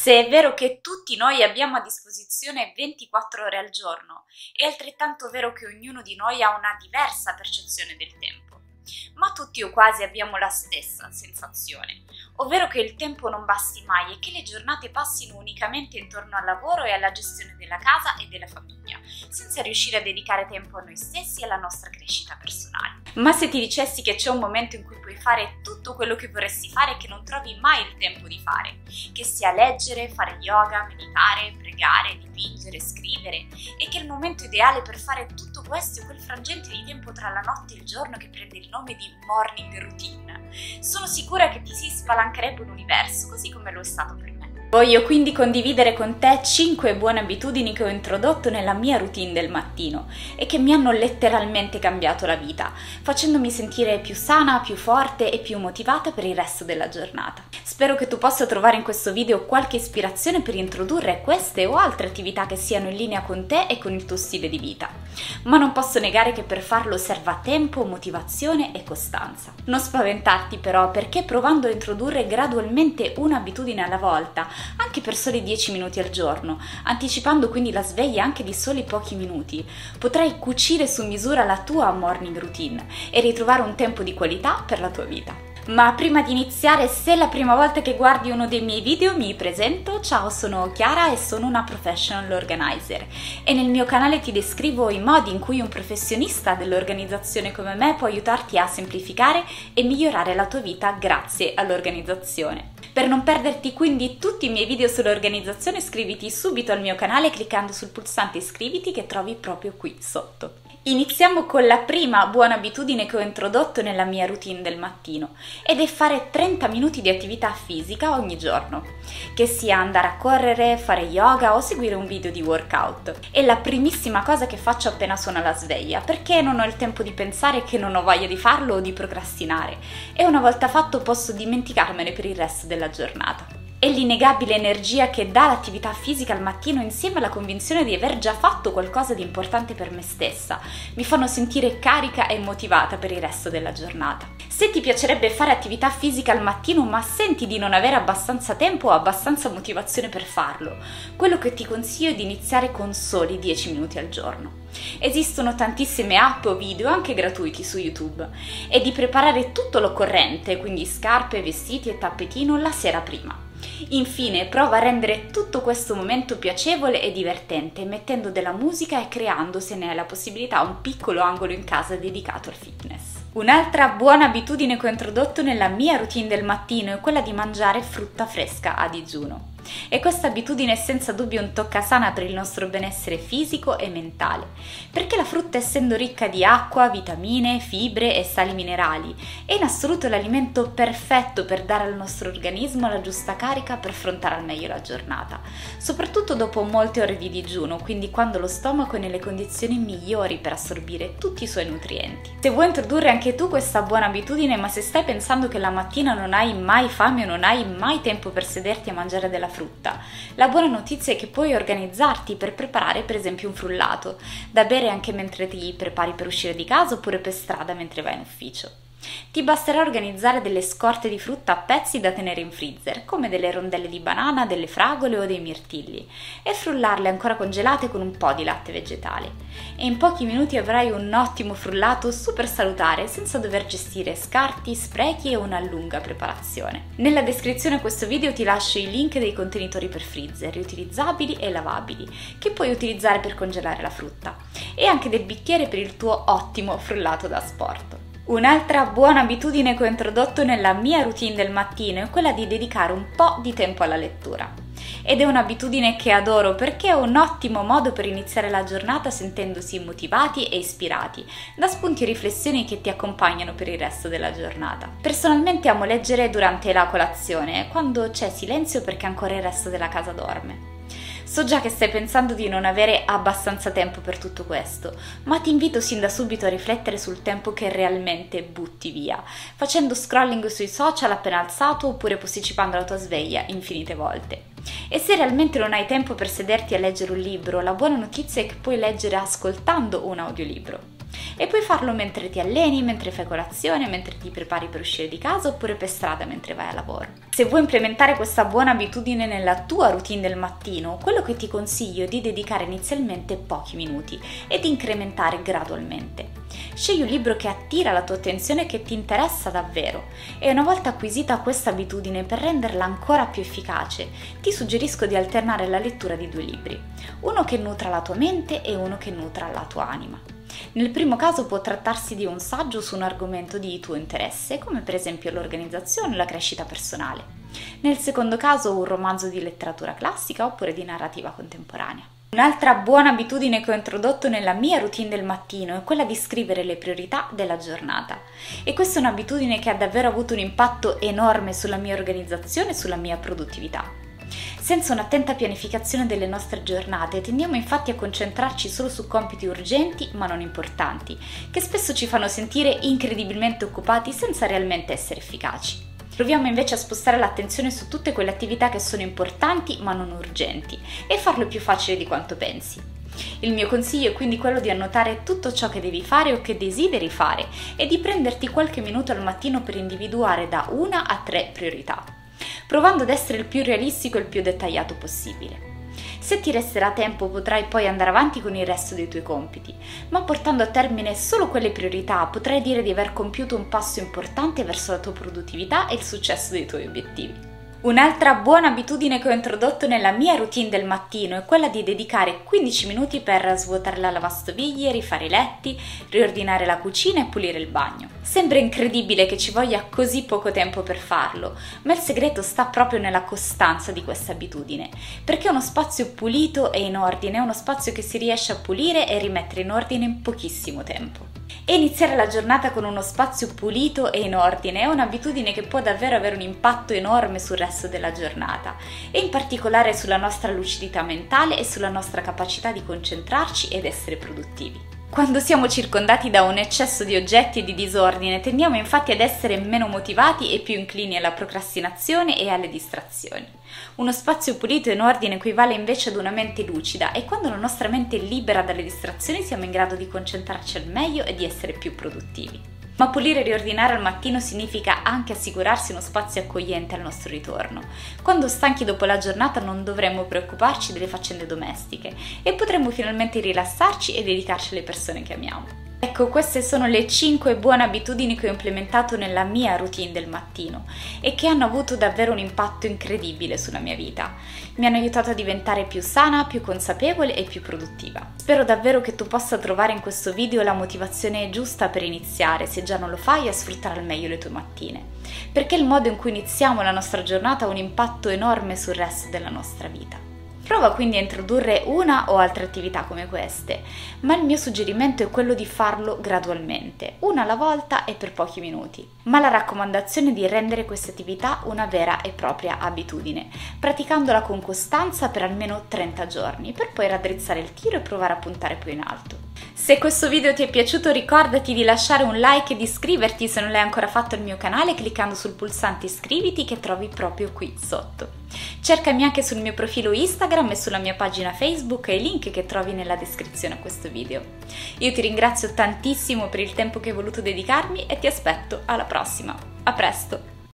Se è vero che tutti noi abbiamo a disposizione 24 ore al giorno, è altrettanto vero che ognuno di noi ha una diversa percezione del tempo, ma tutti o quasi abbiamo la stessa sensazione, ovvero che il tempo non basti mai e che le giornate passino unicamente intorno al lavoro e alla gestione della casa e della famiglia, senza riuscire a dedicare tempo a noi stessi e alla nostra crescita personale. Ma se ti dicessi che c'è un momento in cui puoi fare tutto quello che vorresti fare e che non trovi mai il tempo di fare, che sia leggere, fare yoga, meditare, pregare, dipingere, scrivere, e che il momento ideale per fare tutto questo è quel frangente di tempo tra la notte e il giorno che prende il nome di morning routine, sono sicura che ti si spalancherebbe l'universo, così come lo è stato per me. Voglio quindi condividere con te 5 buone abitudini che ho introdotto nella mia routine del mattino e che mi hanno letteralmente cambiato la vita, facendomi sentire più sana, più forte e più motivata per il resto della giornata. Spero che tu possa trovare in questo video qualche ispirazione per introdurre queste o altre attività che siano in linea con te e con il tuo stile di vita, ma non posso negare che per farlo serva tempo, motivazione e costanza. Non spaventarti però, perché provando a introdurre gradualmente un'abitudine alla volta, anche per soli 10 minuti al giorno, anticipando quindi la sveglia anche di soli pochi minuti, potrai cucire su misura la tua morning routine e ritrovare un tempo di qualità per la tua vita. Ma prima di iniziare, se è la prima volta che guardi uno dei miei video, mi presento. Ciao, sono Chiara e sono una professional organizer e nel mio canale ti descrivo i modi in cui un professionista dell'organizzazione come me può aiutarti a semplificare e migliorare la tua vita grazie all'organizzazione. Per non perderti quindi tutti i miei video sull'organizzazione, iscriviti subito al mio canale cliccando sul pulsante iscriviti che trovi proprio qui sotto. Iniziamo con la prima buona abitudine che ho introdotto nella mia routine del mattino ed è fare 30 minuti di attività fisica ogni giorno, che sia andare a correre, fare yoga o seguire un video di workout. È la primissima cosa che faccio appena suona la sveglia, perché non ho il tempo di pensare che non ho voglia di farlo o di procrastinare e una volta fatto posso dimenticarmene per il resto della giornata. È l'innegabile energia che dà l'attività fisica al mattino, insieme alla convinzione di aver già fatto qualcosa di importante per me stessa, mi fanno sentire carica e motivata per il resto della giornata. Se ti piacerebbe fare attività fisica al mattino ma senti di non avere abbastanza tempo o abbastanza motivazione per farlo, quello che ti consiglio è di iniziare con soli 10 minuti al giorno. Esistono tantissime app o video anche gratuiti su YouTube e di preparare tutto l'occorrente, quindi scarpe, vestiti e tappetino la sera prima. Infine, prova a rendere tutto questo momento piacevole e divertente, mettendo della musica e creando, se ne hai la possibilità, un piccolo angolo in casa dedicato al fitness. Un'altra buona abitudine che ho introdotto nella mia routine del mattino è quella di mangiare frutta fresca a digiuno. E questa abitudine è senza dubbio un toccasana per il nostro benessere fisico e mentale, perché la frutta, essendo ricca di acqua, vitamine, fibre e sali minerali, è in assoluto l'alimento perfetto per dare al nostro organismo la giusta carica per affrontare al meglio la giornata, soprattutto dopo molte ore di digiuno, quindi quando lo stomaco è nelle condizioni migliori per assorbire tutti i suoi nutrienti. Se vuoi introdurre anche tu questa buona abitudine, ma se stai pensando che la mattina non hai mai fame o non hai mai tempo per sederti a mangiare della frutta, la buona notizia è che puoi organizzarti per preparare per esempio un frullato, da bere anche mentre ti prepari per uscire di casa oppure per strada mentre vai in ufficio. Ti basterà organizzare delle scorte di frutta a pezzi da tenere in freezer, come delle rondelle di banana, delle fragole o dei mirtilli, e frullarle ancora congelate con un po' di latte vegetale. E in pochi minuti avrai un ottimo frullato super salutare, senza dover gestire scarti, sprechi e una lunga preparazione. Nella descrizione a questo video ti lascio i link dei contenitori per freezer, riutilizzabili e lavabili, che puoi utilizzare per congelare la frutta, e anche del bicchiere per il tuo ottimo frullato da asporto. Un'altra buona abitudine che ho introdotto nella mia routine del mattino è quella di dedicare un po' di tempo alla lettura. Ed è un'abitudine che adoro perché è un ottimo modo per iniziare la giornata sentendosi motivati e ispirati da spunti e riflessioni che ti accompagnano per il resto della giornata. Personalmente amo leggere durante la colazione, quando c'è silenzio perché ancora il resto della casa dorme. So già che stai pensando di non avere abbastanza tempo per tutto questo, ma ti invito sin da subito a riflettere sul tempo che realmente butti via, facendo scrolling sui social appena alzato oppure posticipando la tua sveglia infinite volte. E se realmente non hai tempo per sederti a leggere un libro, la buona notizia è che puoi leggere ascoltando un audiolibro. e puoi farlo mentre ti alleni, mentre fai colazione, mentre ti prepari per uscire di casa oppure per strada mentre vai a lavoro. Se vuoi implementare questa buona abitudine nella tua routine del mattino, quello che ti consiglio è di dedicare inizialmente pochi minuti ed incrementare gradualmente. Scegli un libro che attira la tua attenzione e che ti interessa davvero e una volta acquisita questa abitudine per renderla ancora più efficace ti suggerisco di alternare la lettura di due libri, uno che nutra la tua mente e uno che nutra la tua anima. Nel primo caso può trattarsi di un saggio su un argomento di tuo interesse, come per esempio l'organizzazione o la crescita personale. Nel secondo caso un romanzo di letteratura classica oppure di narrativa contemporanea. Un'altra buona abitudine che ho introdotto nella mia routine del mattino è quella di scrivere le priorità della giornata e questa è un'abitudine che ha davvero avuto un impatto enorme sulla mia organizzazione e sulla mia produttività. Senza un'attenta pianificazione delle nostre giornate tendiamo infatti a concentrarci solo su compiti urgenti ma non importanti, che spesso ci fanno sentire incredibilmente occupati senza realmente essere efficaci. Proviamo invece a spostare l'attenzione su tutte quelle attività che sono importanti ma non urgenti e farlo è più facile di quanto pensi. Il mio consiglio è quindi quello di annotare tutto ciò che devi fare o che desideri fare e di prenderti qualche minuto al mattino per individuare da 1 a 3 priorità, provando ad essere il più realistico e il più dettagliato possibile. Se ti resterà tempo potrai poi andare avanti con il resto dei tuoi compiti, ma portando a termine solo quelle priorità potrai dire di aver compiuto un passo importante verso la tua produttività e il successo dei tuoi obiettivi. Un'altra buona abitudine che ho introdotto nella mia routine del mattino è quella di dedicare 15 minuti per svuotare la lavastoviglie, rifare i letti, riordinare la cucina e pulire il bagno. Sembra incredibile che ci voglia così poco tempo per farlo, ma il segreto sta proprio nella costanza di questa abitudine, perché uno spazio pulito e in ordine è uno spazio che si riesce a pulire e rimettere in ordine in pochissimo tempo. E iniziare la giornata con uno spazio pulito e in ordine è un'abitudine che può davvero avere un impatto enorme sul resto della giornata e in particolare sulla nostra lucidità mentale e sulla nostra capacità di concentrarci ed essere produttivi. Quando siamo circondati da un eccesso di oggetti e di disordine tendiamo infatti ad essere meno motivati e più inclini alla procrastinazione e alle distrazioni. Uno spazio pulito e in ordine equivale invece ad una mente lucida e quando la nostra mente è libera dalle distrazioni siamo in grado di concentrarci al meglio e di essere più produttivi. Ma pulire e riordinare al mattino significa anche assicurarsi uno spazio accogliente al nostro ritorno. Quando stanchi dopo la giornata non dovremmo preoccuparci delle faccende domestiche e potremmo finalmente rilassarci e dedicarci alle persone che amiamo. Ecco, queste sono le 5 buone abitudini che ho implementato nella mia routine del mattino e che hanno avuto davvero un impatto incredibile sulla mia vita. Mi hanno aiutato a diventare più sana, più consapevole e più produttiva. Spero davvero che tu possa trovare in questo video la motivazione giusta per iniziare, se già non lo fai, a sfruttare al meglio le tue mattine, perché il modo in cui iniziamo la nostra giornata ha un impatto enorme sul resto della nostra vita. Prova quindi a introdurre una o altre attività come queste, ma il mio suggerimento è quello di farlo gradualmente, una alla volta e per pochi minuti. Ma la raccomandazione è di rendere questa attività una vera e propria abitudine, praticandola con costanza per almeno 30 giorni, per poi raddrizzare il tiro e provare a puntare più in alto. Se questo video ti è piaciuto ricordati di lasciare un like e di iscriverti se non l'hai ancora fatto al mio canale cliccando sul pulsante iscriviti che trovi proprio qui sotto. Cercami anche sul mio profilo Instagram e sulla mia pagina Facebook e i link che trovi nella descrizione a questo video. Io ti ringrazio tantissimo per il tempo che hai voluto dedicarmi e ti aspetto alla prossima. A presto!